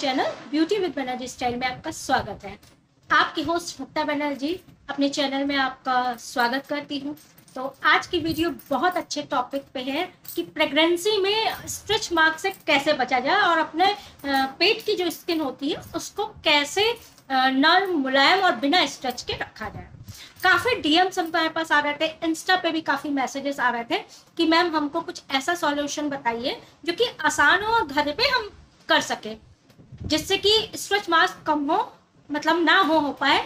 Channel beauty with Banerjee style में आपका स्वागत है। आपकी होस्ट मुक्ता बनर्जी अपने चैनल में आपका स्वागत करती हूँ। तो आज की वीडियो बहुत अच्छे टॉपिक पे है कि प्रेगनेंसी में स्ट्रेच मार्क से कैसे बचा जाए और अपने पेट की जो स्किन होती है उसको कैसे नर्म, मुलायम और बिना स्ट्रेच के रखा जाए। काफ़ी डीएम्स हमारे पास आ रहे थे, इंस्टा पे भी काफ़ी मैसेजेस आ रहे थे कि मैम हमको कुछ ऐसा सॉल्यूशन बताइए जो कि आसान हो और घर पे हम कर सकें, जिससे कि स्ट्रेच मार्क्स कम हो, मतलब ना हो पाए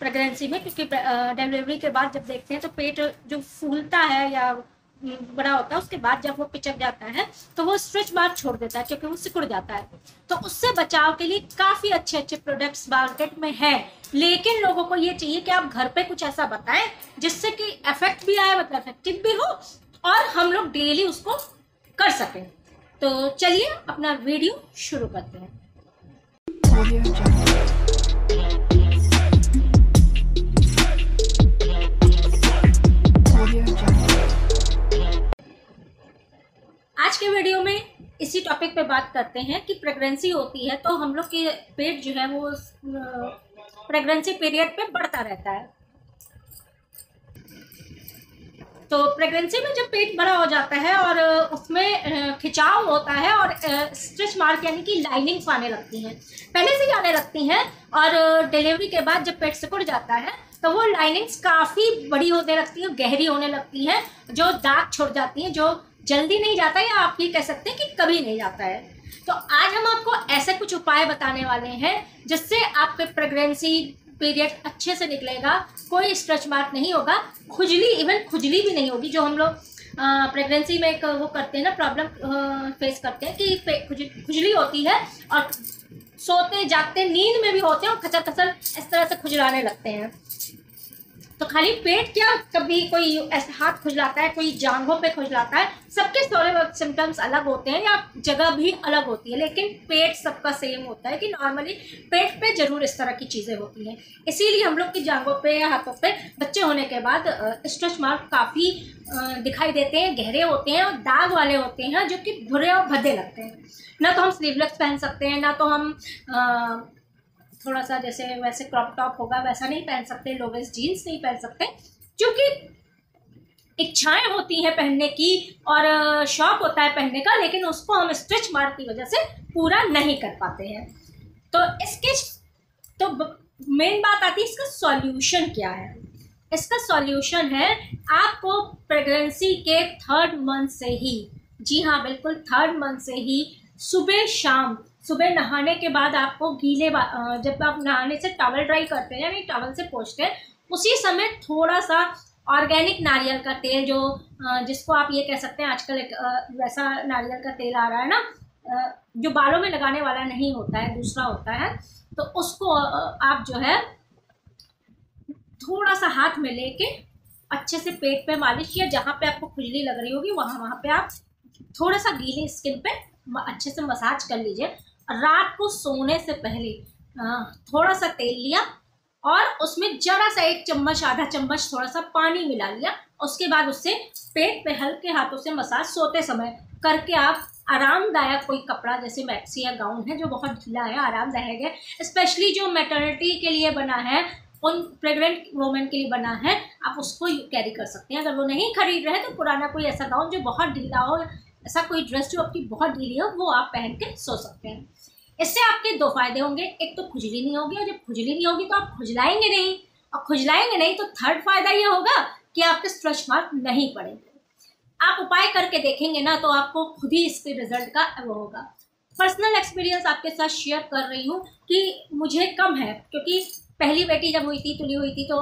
प्रेगनेंसी में। क्योंकि डिलीवरी के बाद जब देखते हैं तो पेट जो फूलता है या बड़ा होता है, उसके बाद जब वो पिचक जाता है तो वो स्ट्रेच मार्क छोड़ देता है क्योंकि वो सिकुड़ जाता है। तो उससे बचाव के लिए काफ़ी अच्छे अच्छे प्रोडक्ट्स मार्केट में हैं, लेकिन लोगों को ये चाहिए कि आप घर पे कुछ ऐसा बताएं जिससे कि इफेक्ट भी आए, मतलब इफेक्टिव भी हो और हम लोग डेली उसको कर सकें। तो चलिए अपना वीडियो शुरू करते हैं। आज के वीडियो में इसी टॉपिक पे बात करते हैं कि प्रेगनेंसी होती है तो हम लोग के पेट जो है वो प्रेगनेंसी पीरियड पे बढ़ता रहता है। तो प्रेगनेंसी में जब पेट बड़ा हो जाता है और उसमें खिंचाव होता है और स्ट्रेच मार्क यानी कि लाइनिंग्स आने लगती हैं, पहले से ही आने लगती हैं। और डिलीवरी के बाद जब पेट सिकुड़ जाता है तो वो लाइनिंग्स काफ़ी बड़ी होने लगती है, गहरी होने लगती हैं, जो दाग छोड़ जाती हैं, जो जल्दी नहीं जाता या आप ये कह सकते हैं कि कभी नहीं जाता है। तो आज हम आपको ऐसे कुछ उपाय बताने वाले हैं जिससे आपके प्रेगनेंसी पीरियड अच्छे से निकलेगा, कोई स्ट्रेच मार्क नहीं होगा, खुजली, इवन खुजली भी नहीं होगी। जो हम लोग प्रेगनेंसी में एक वो करते हैं ना, प्रॉब्लम फेस करते हैं कि खुजली होती है और सोते जागते नींद में भी होते हैं और खचर खचर इस तरह से खुजलाने लगते हैं। तो खाली पेट क्या, कभी कोई ऐसे हाथ खुजलाता है, कोई जांघों पे खुजलाता है। सबके थोड़े बहुत सिम्टम्स अलग होते हैं या जगह भी अलग होती है, लेकिन पेट सबका सेम होता है कि नॉर्मली पेट पे जरूर इस तरह की चीज़ें होती हैं। इसीलिए हम लोग की जांघों पे या हाथों पे बच्चे होने के बाद स्ट्रेच मार्क काफ़ी दिखाई देते हैं, गहरे होते हैं और दाग वाले होते हैं, जो कि बुरे और भद्दे लगते हैं। ना तो हम स्लीवलेस पहन सकते हैं, ना तो हम थोड़ा सा जैसे वैसे क्रॉप टॉप होगा वैसा नहीं पहन सकते, लोवेस्ट जीन्स नहीं पहन सकते, क्योंकि इच्छाएं होती हैं पहनने की और शौक होता है पहनने का, लेकिन उसको हम स्ट्रेच मार्क की वजह से पूरा नहीं कर पाते हैं। तो इसके तो मेन बात आती है, इसका सॉल्यूशन क्या है। इसका सॉल्यूशन है आपको प्रेगनेंसी के थर्ड मंथ से ही, जी हाँ बिल्कुल थर्ड मंथ से ही, सुबह शाम, सुबह नहाने के बाद आपको गीले, जब आप नहाने से टॉवल ड्राई करते हैं यानी टॉवल से पोंछते हैं, उसी समय थोड़ा सा ऑर्गेनिक नारियल का तेल, जो जिसको आप ये कह सकते हैं आजकल एक वैसा नारियल का तेल आ रहा है ना, जो बालों में लगाने वाला नहीं होता है, दूसरा होता है, तो उसको आप जो है थोड़ा सा हाथ में लेके अच्छे से पेट पे मालिश या जहाँ पे आपको खुजली लग रही होगी वहाँ पे आप थोड़ा सा गीली स्किन पे अच्छे से मसाज कर लीजिए। रात को सोने से पहले थोड़ा सा तेल लिया और उसमें जरा सा एक चम्मच, आधा चम्मच थोड़ा सा पानी मिला लिया, उसके बाद उससे पेट पे हल्के हाथों से मसाज सोते समय करके आप आरामदायक कोई कपड़ा, जैसे मैक्सी या गाउन है जो बहुत ढीला है, आरामदायक है, स्पेशली जो मैटरनिटी के लिए बना है, उन प्रेग्नेंट वोमेन के लिए बना है, आप उसको कैरी कर सकते हैं। अगर वो नहीं खरीद रहे तो पुराना कोई ऐसा गाउन जो बहुत ढीला हो, ऐसा कोई ड्रेस जो आपकी बहुत ढीली हो, वो आप पहन के सो सकते हैं। इससे आपके दो फायदे होंगे, एक तो खुजली नहीं होगी, और जब खुजली नहीं होगी तो आप खुजलाएंगे नहीं, और खुजलाएंगे नहीं तो थर्ड फायदा ये होगा कि आपके स्ट्रेच मार्क नहीं पड़ेंगे। आप उपाय करके देखेंगे ना तो आपको खुद ही इसके रिजल्ट का वो होगा। पर्सनल एक्सपीरियंस आपके साथ शेयर कर रही हूँ कि मुझे कम है, क्योंकि पहली बेटी जब हुई थी, तुली हुई थी, तो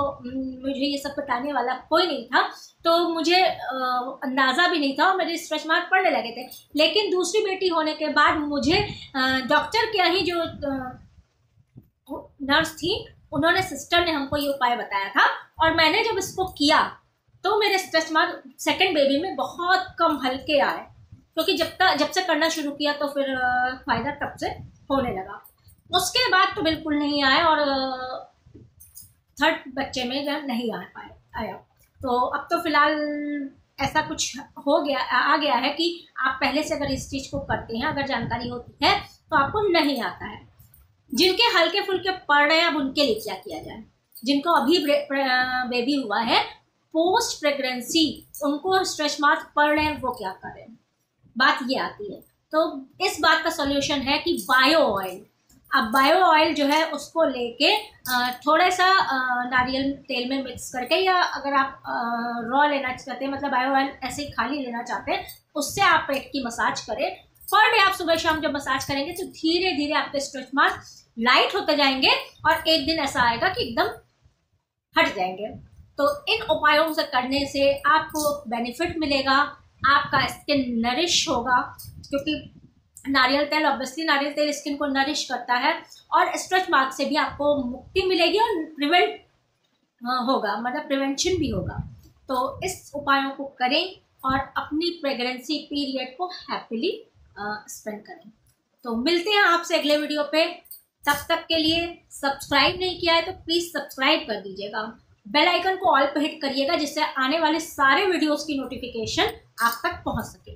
मुझे ये सब बताने वाला कोई नहीं था, तो मुझे अंदाज़ा भी नहीं था और मेरे स्ट्रेच मार्क पड़ने लगे थे। लेकिन दूसरी बेटी होने के बाद मुझे डॉक्टर के ही जो नर्स थी, उन्होंने, सिस्टर ने हमको ये उपाय बताया था और मैंने जब इसको किया तो मेरे स्ट्रेच मार्क सेकेंड बेबी में बहुत कम, हल्के आए, क्योंकि जब से करना शुरू किया तो फिर फ़ायदा तब से होने लगा। उसके बाद तो बिल्कुल नहीं आए और थर्ड बच्चे में नहीं आ पाए आया। तो अब तो फिलहाल ऐसा कुछ हो गया, आ गया है कि आप पहले से अगर इस चीज़ को करते हैं, अगर जानकारी होती है तो आपको नहीं आता है। जिनके हल्के फुल्के पड़ रहे हैं अब उनके लिए क्या किया जाए, जिनको अभी बेबी हुआ है पोस्ट प्रेगनेंसी उनको स्ट्रेच मार्क्स पड़ रहे हैं वो क्या करें, बात ये आती है। तो इस बात का सॉल्यूशन है कि बायो ऑयल, अब बायो ऑयल जो है उसको लेके थोड़ा सा नारियल तेल में मिक्स करके, या अगर आप रॉ लेना चाहते हैं मतलब बायो ऑयल ऐसे ही खाली लेना चाहते हैं, उससे आप पेट की मसाज करें। पर डे आप सुबह शाम जब मसाज करेंगे तो धीरे धीरे आपके स्ट्रेच मार्क्स लाइट होते जाएंगे और एक दिन ऐसा आएगा कि एकदम हट जाएंगे। तो इन उपायों से करने से आपको बेनिफिट मिलेगा, आपका स्किन नरिश होगा, क्योंकि नारियल तेल ऑब्वियसली नारियल तेल स्किन को नरिश करता है, और स्ट्रेच मार्क से भी आपको मुक्ति मिलेगी और प्रिवेंट होगा, मतलब प्रिवेंशन भी होगा। तो इस उपायों को करें और अपनी प्रेगनेंसी पीरियड को हैप्पीली स्पेंड करें। तो मिलते हैं आपसे अगले वीडियो पे, तब तक के लिए सब्सक्राइब नहीं किया है तो प्लीज़ सब्सक्राइब कर दीजिएगा, बेल आइकन को ऑल पर हिट करिएगा जिससे आने वाले सारे वीडियोस की नोटिफिकेशन आप तक पहुंच सके।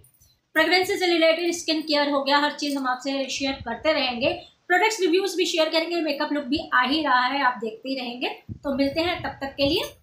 प्रेगनेंसी से रिलेटेड स्किन केयर हो गया, हर चीज़ हम आपसे शेयर करते रहेंगे, प्रोडक्ट्स रिव्यूज़ भी शेयर करेंगे, मेकअप लुक भी आ ही रहा है, आप देखते ही रहेंगे। तो मिलते हैं, तब तक के लिए।